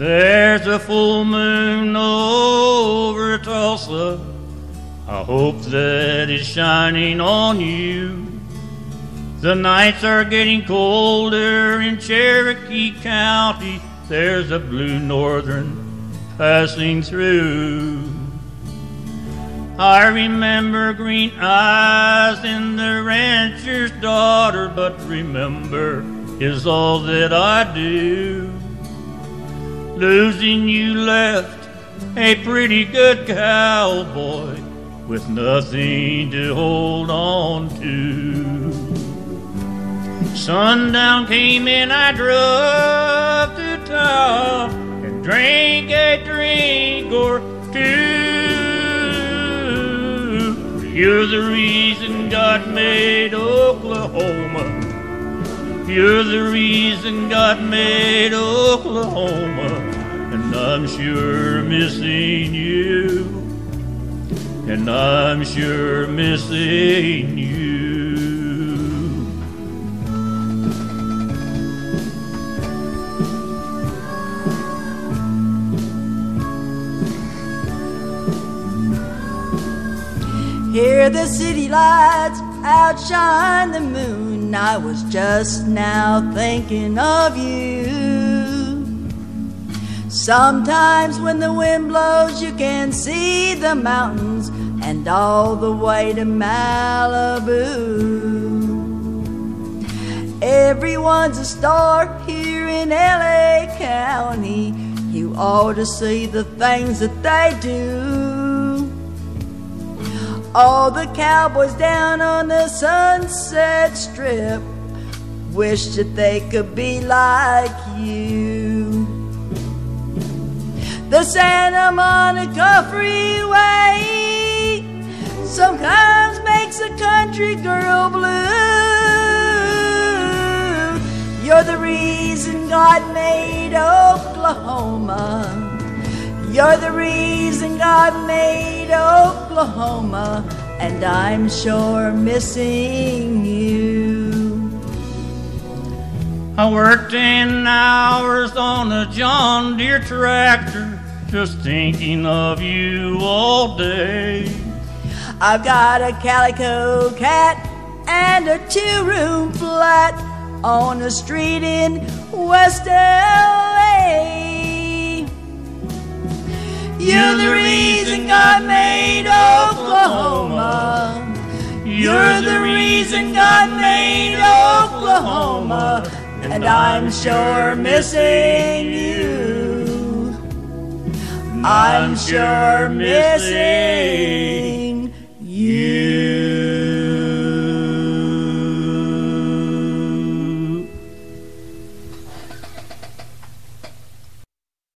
There's a full moon over Tulsa. I hope that it's shining on you. The nights are getting colder in Cherokee County. There's a blue northern passing through. I remember green eyes and the rancher's daughter, but remember is all that I do. Losing you left a pretty good cowboy with nothing to hold on to. Sundown came and I drove to town and drank a drink or two. You're the reason God made Oklahoma. You're the reason God made Oklahoma, and I'm sure missing you, and I'm sure missing you. Hear the city lights outshine the moon. I was just now thinking of you. Sometimes when the wind blows, you can see the mountains and all the way to Malibu. Everyone's a star here in LA County. You ought to see the things that they do. All the cowboys down on the Sunset Strip wish that they could be like you. The Santa Monica freeway sometimes makes a country girl blue. You're the reason God made Oklahoma. You're the reason God made Oklahoma, and I'm sure missing you. I worked 10 hours on a John Deere tractor, just thinking of you all day. I've got a calico cat and a 2-room flat on a street in West LA. You're the reason God made Oklahoma. You're the reason God made Oklahoma, and I'm sure missing you. I'm sure missing you.